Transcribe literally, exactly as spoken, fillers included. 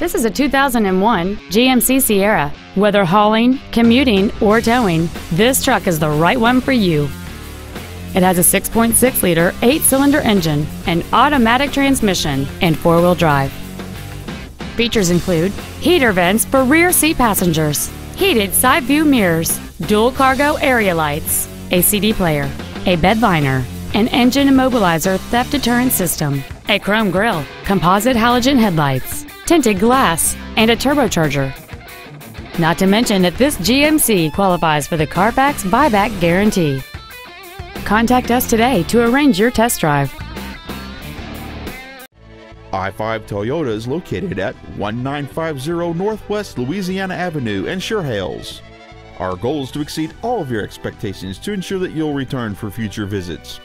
This is a two thousand one G M C Sierra. Whether hauling, commuting, or towing, this truck is the right one for you. It has a six point six liter eight cylinder engine, an automatic transmission, and four-wheel drive. Features include heater vents for rear seat passengers, heated side view mirrors, dual cargo area lights, a C D player, a bed liner, an engine immobilizer theft deterrent system, a chrome grille, composite halogen headlights, tinted glass, and a turbocharger. Not to mention that this G M C qualifies for the Carfax buyback guarantee. Contact us today to arrange your test drive. I five Toyota is located at nineteen fifty Northwest Louisiana Avenue in Chehalis. Our goal is to exceed all of your expectations to ensure that you'll return for future visits.